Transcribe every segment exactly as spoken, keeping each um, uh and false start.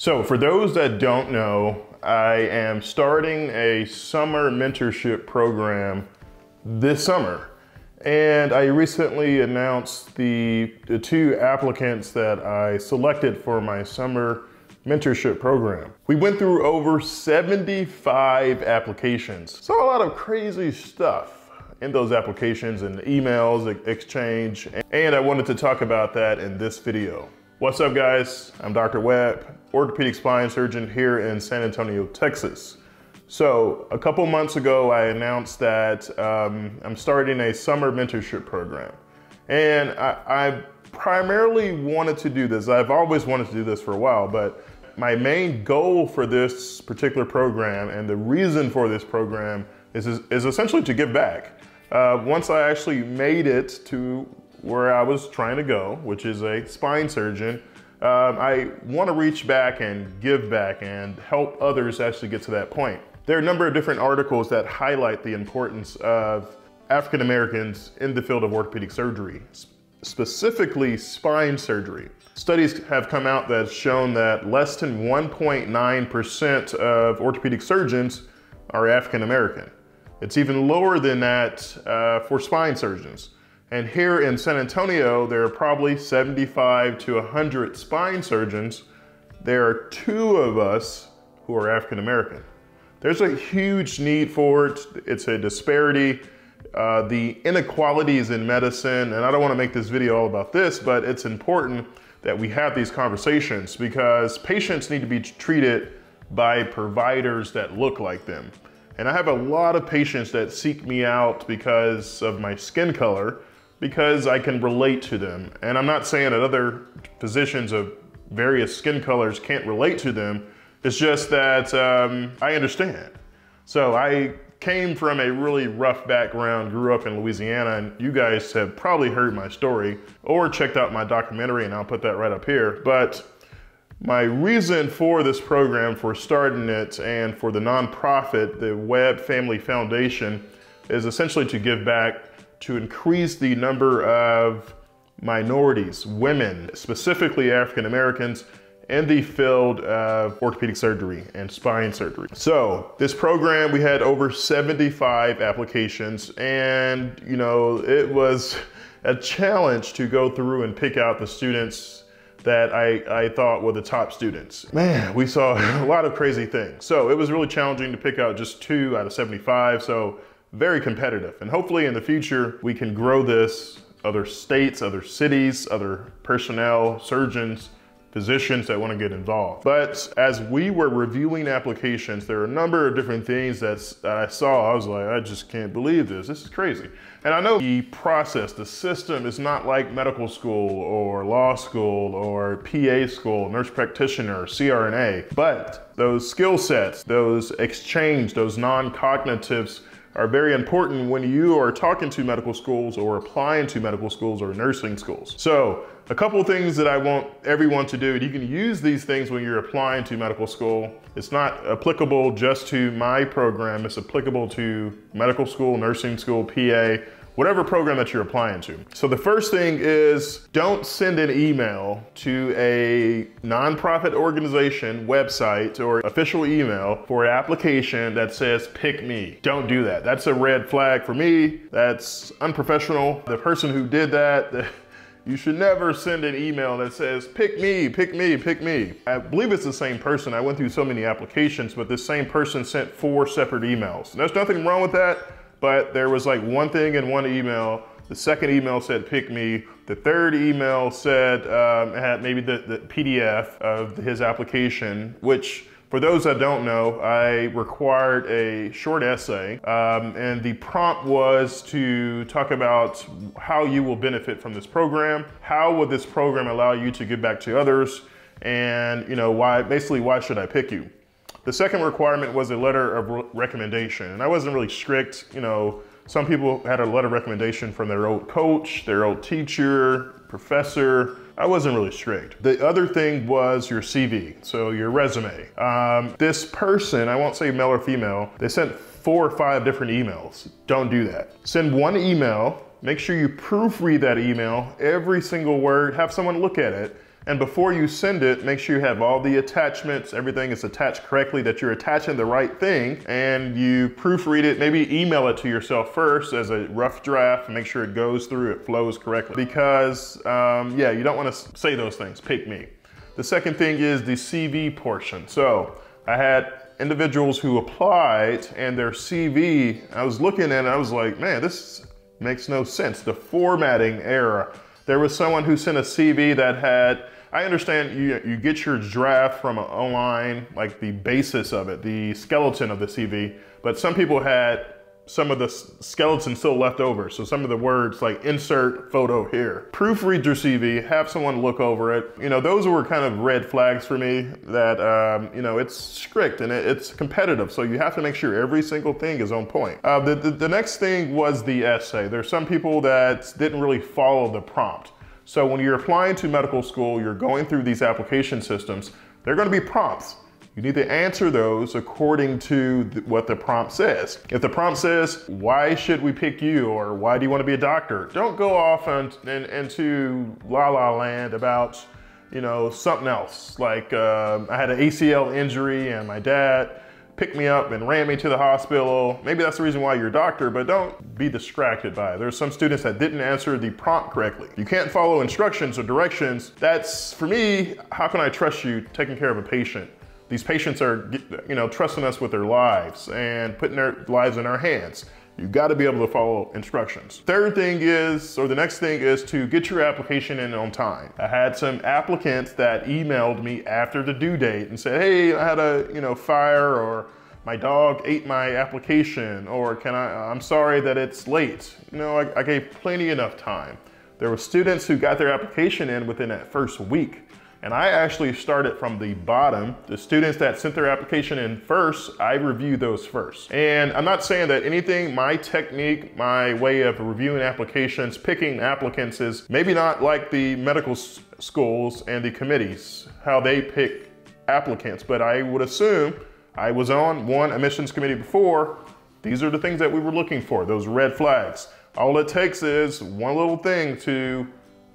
So for those that don't know, I am starting a summer mentorship program this summer. And I recently announced the, the two applicants that I selected for my summer mentorship program. We went through over seventy-five applications. Saw a lot of crazy stuff in those applications and emails, exchange, and I wanted to talk about that in this video. What's up guys, I'm Doctor Webb, orthopedic spine surgeon here in San Antonio, Texas. So a couple months ago, I announced that um, I'm starting a summer mentorship program. And I, I primarily wanted to do this. I've always wanted to do this for a while, but my main goal for this particular program and the reason for this program is, is, is essentially to give back. Uh, once I actually made it to where I was trying to go, which is a spine surgeon, um, I want to reach back and give back and help others actually get to that point. There are a number of different articles that highlight the importance of African Americans in the field of orthopedic surgery, specifically spine surgery. Studies have come out that's shown that less than one point nine percent of orthopedic surgeons are African American. It's even lower than that uh, for spine surgeons. And here in San Antonio, there are probably seventy-five to one hundred spine surgeons. There are two of us who are African American. There's a huge need for it. It's a disparity, uh, the inequalities in medicine. And I don't want to make this video all about this, but it's important that we have these conversations because patients need to be treated by providers that look like them. And I have a lot of patients that seek me out because of my skin color, because I can relate to them. And I'm not saying that other physicians of various skin colors can't relate to them. It's just that um, I understand. So I came from a really rough background, grew up in Louisiana, and you guys have probably heard my story or checked out my documentary, and I'll put that right up here. But my reason for this program, for starting it, and for the nonprofit, the Webb Family Foundation, is essentially to give back to increase the number of minorities, women, specifically African Americans, in the field of orthopedic surgery and spine surgery. So this program, we had over seventy-five applications, and you know, it was a challenge to go through and pick out the students that I, I thought were the top students. Man, we saw a lot of crazy things. So it was really challenging to pick out just two out of seventy-five. So very competitive, and hopefully in the future we can grow this. Other states, other cities, other personnel, surgeons, physicians that want to get involved. But as we were reviewing applications, there are a number of different things that I saw. I was like, I just can't believe this. This is crazy. And I know the process, the system is not like medical school or law school or P A school, nurse practitioner, C R N A, but those skill sets, those exchange, those non-cognitives are very important when you are talking to medical schools or applying to medical schools or nursing schools. So a couple of things that I want everyone to do, and you can use these things when you're applying to medical school. It's not applicable just to my program, it's applicable to medical school, nursing school, P A, whatever program that you're applying to. So the first thing is, don't send an email to a nonprofit organization website or official email for an application that says, pick me. Don't do that. That's a red flag for me. That's unprofessional. The person who did that, you should never send an email that says, pick me, pick me, pick me. I believe it's the same person. I went through so many applications, but this same person sent four separate emails. And there's nothing wrong with that, but there was like one thing in one email. The second email said, pick me. The third email said, um, had maybe the, the P D F of his application, which for those that don't know, I required a short essay. Um, and the prompt was to talk about how you will benefit from this program. How would this program allow you to give back to others? And you know, why, basically why should I pick you? The second requirement was a letter of recommendation. And I wasn't really strict, you know, some people had a letter of recommendation from their old coach, their old teacher, professor. I wasn't really strict. The other thing was your C V, so your resume. Um, this person, I won't say male or female, they sent four or five different emails. Don't do that. Send one email, make sure you proofread that email, every single word, have someone look at it, And before you send it, make sure you have all the attachments, everything is attached correctly, that you're attaching the right thing, and you proofread it, maybe email it to yourself first as a rough draft, and make sure it goes through, it flows correctly. Because, um, yeah, you don't want to say those things, pick me. The second thing is the C V portion. So I had individuals who applied and their C V, I was looking at it, I was like, man, this makes no sense, the formatting error. There was someone who sent a C V that had, I understand you, you get your draft from online, like the basis of it, the skeleton of the C V, but some people had some of the skeleton still left over. So some of the words like insert photo here. Proofread your C V, have someone look over it. You know, those were kind of red flags for me that, um, you know, it's strict and it, it's competitive. So you have to make sure every single thing is on point. Uh, the, the, the next thing was the essay. There's some people that didn't really follow the prompt. So when you're applying to medical school, you're going through these application systems, they're gonna be prompts. You need to answer those according to th- what the prompt says. If the prompt says, why should we pick you? Or why do you wanna be a doctor? Don't go off on, in, into la la land about, you know, something else. Like uh, I had an A C L injury and my dad picked me up and ran me to the hospital. Maybe that's the reason why you're a doctor, but don't be distracted by it. There's some students that didn't answer the prompt correctly. You can't follow instructions or directions. That's, for me, how can I trust you taking care of a patient? These patients are, you know, trusting us with their lives and putting their lives in our hands. You gotta be able to follow instructions. Third thing is, or the next thing is to get your application in on time. I had some applicants that emailed me after the due date and said, hey, I had a, you know, fire, or my dog ate my application, or can I, I'm sorry that it's late. You know, I, I gave plenty enough time. There were students who got their application in within that first week. And I actually started from the bottom. The students that sent their application in first, I reviewed those first. And I'm not saying that anything, my technique, my way of reviewing applications, picking applicants is maybe not like the medical schools and the committees, how they pick applicants, but I would assume I was on one admissions committee before. These are the things that we were looking for, those red flags. All it takes is one little thing to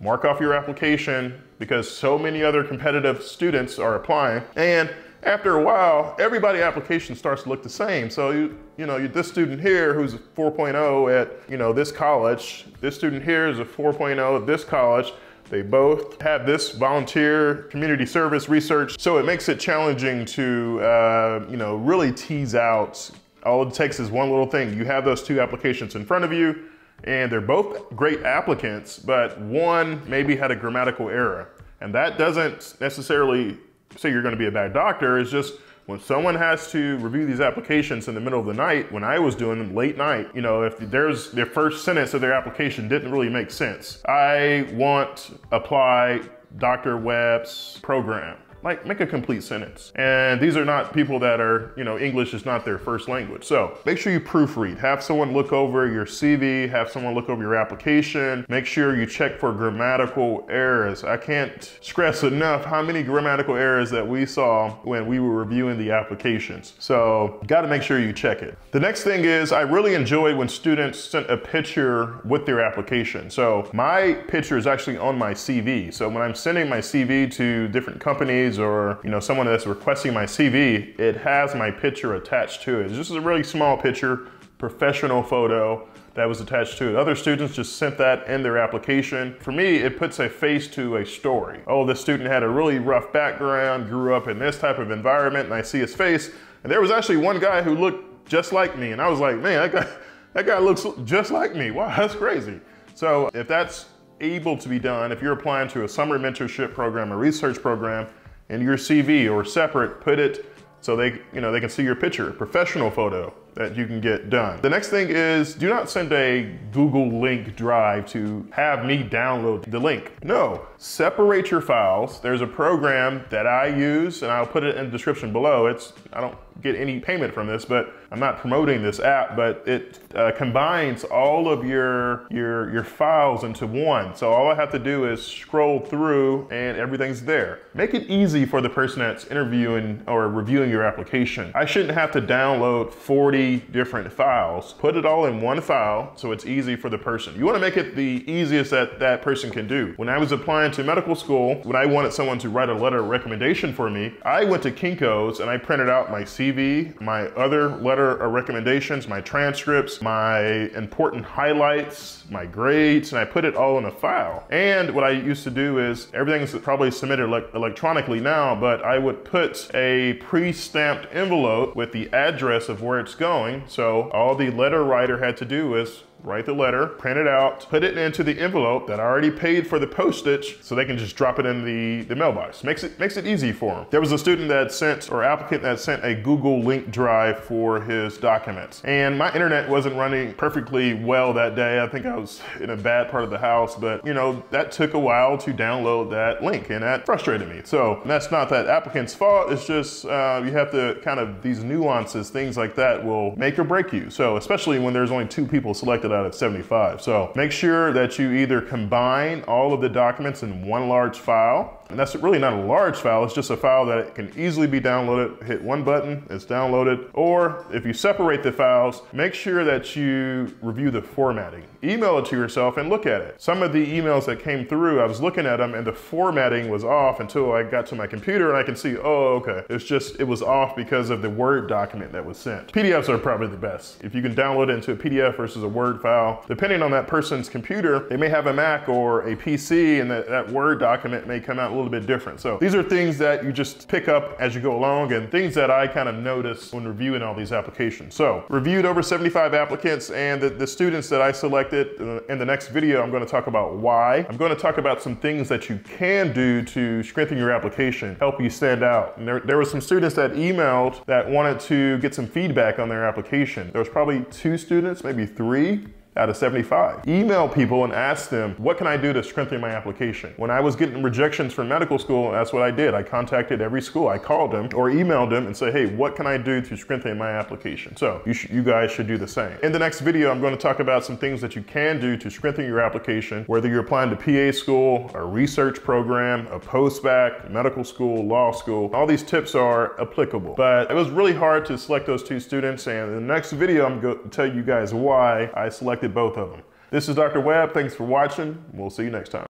mark off your application, because so many other competitive students are applying. And after a while, everybody's application starts to look the same. So, you, you know, this student here who's a four point oh at, you know, this college, this student here is a four point oh at this college. They both have this volunteer community service research. So it makes it challenging to, uh, you know, really tease out. All it takes is one little thing. You have those two applications in front of you, and they're both great applicants, but one maybe had a grammatical error. And that doesn't necessarily say you're gonna be a bad doctor. It's just when someone has to review these applications in the middle of the night, when I was doing them late night, you know, if there's their first sentence of their application didn't really make sense. I want apply Doctor Webb's program. Like, make a complete sentence. And these are not people that are, you know, English is not their first language. So make sure you proofread, have someone look over your C V, have someone look over your application, make sure you check for grammatical errors. I can't stress enough how many grammatical errors that we saw when we were reviewing the applications. So gotta make sure you check it. The next thing is, I really enjoyed when students sent a picture with their application. So my picture is actually on my C V. So when I'm sending my C V to different companies, or, you know, someone that's requesting my C V, it has my picture attached to it. This is a really small picture, professional photo that was attached to it. Other students just sent that in their application. For me, it puts a face to a story. Oh, this student had a really rough background, grew up in this type of environment, and I see his face. And there was actually one guy who looked just like me, and I was like, man, that guy, that guy looks just like me. Wow, that's crazy. So if that's able to be done, if you're applying to a summer mentorship program or research program, in your C V or separate, put it so they, you know, they can see your picture, professional photo that you can get done. The next thing is, do not send a Google link drive to have me download the link. No, separate your files. There's a program that I use, and I'll put it in the description below. It's, I don't get any payment from this, but I'm not promoting this app, but it uh, combines all of your, your, your files into one. So all I have to do is scroll through and everything's there. Make it easy for the person that's interviewing or reviewing your application. I shouldn't have to download forty forty different files. Put it all in one file so it's easy for the person. You want to make it the easiest that that person can do. When I was applying to medical school, when I wanted someone to write a letter of recommendation for me, I went to Kinko's and I printed out my C V, my other letter of recommendations, my transcripts, my important highlights, my grades, and I put it all in a file. And what I used to do is, everything's probably submitted electronically now, but I would put a pre-stamped envelope with the address of where it's going. So all the letter writer had to do is write the letter, print it out, put it into the envelope that I already paid for the postage so they can just drop it in the, the mailbox. Makes it, makes it easy for them. There was a student that sent, or applicant that sent a Google link drive for his documents. And my internet wasn't running perfectly well that day. I think I was in a bad part of the house, but you know, that took a while to download that link and that frustrated me. So that's not that applicant's fault. It's just uh, you have to kind of, these nuances, things like that will make or break you. So especially when there's only two people selected out of seventy-five. So make sure that you either combine all of the documents in one large file, and that's really not a large file, it's just a file that can easily be downloaded, hit one button, it's downloaded, or if you separate the files, make sure that you review the formatting. Email it to yourself and look at it. Some of the emails that came through, I was looking at them and the formatting was off until I got to my computer and I can see, oh, okay, it's just, it was off because of the Word document that was sent. P D Fs are probably the best. If you can download it into a P D F versus a Word file, depending on that person's computer, they may have a Mac or a P C and that, that Word document may come out a little bit different. So these are things that you just pick up as you go along and things that I kind of noticed when reviewing all these applications. So reviewed over seventy-five applicants and the, the students that I selected. In the next video, I'm going to talk about why. I'm going to talk about some things that you can do to strengthen your application, help you stand out. And there, there were some students that emailed that wanted to get some feedback on their application. There was probably two students, maybe three, out of seventy-five. Email people and ask them, what can I do to strengthen my application? When I was getting rejections from medical school, that's what I did. I contacted every school. I called them or emailed them and say, hey, what can I do to strengthen my application? So you, you guys should do the same. In the next video, I'm going to talk about some things that you can do to strengthen your application, whether you're applying to P A school, a research program, a post-bac, medical school, law school. All these tips are applicable, but it was really hard to select those two students. And in the next video, I'm going to tell you guys why I selected both of them. This is Doctor Webb. Thanks for watching. We'll see you next time.